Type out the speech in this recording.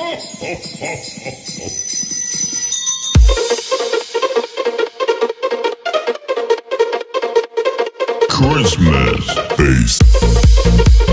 Christmas face.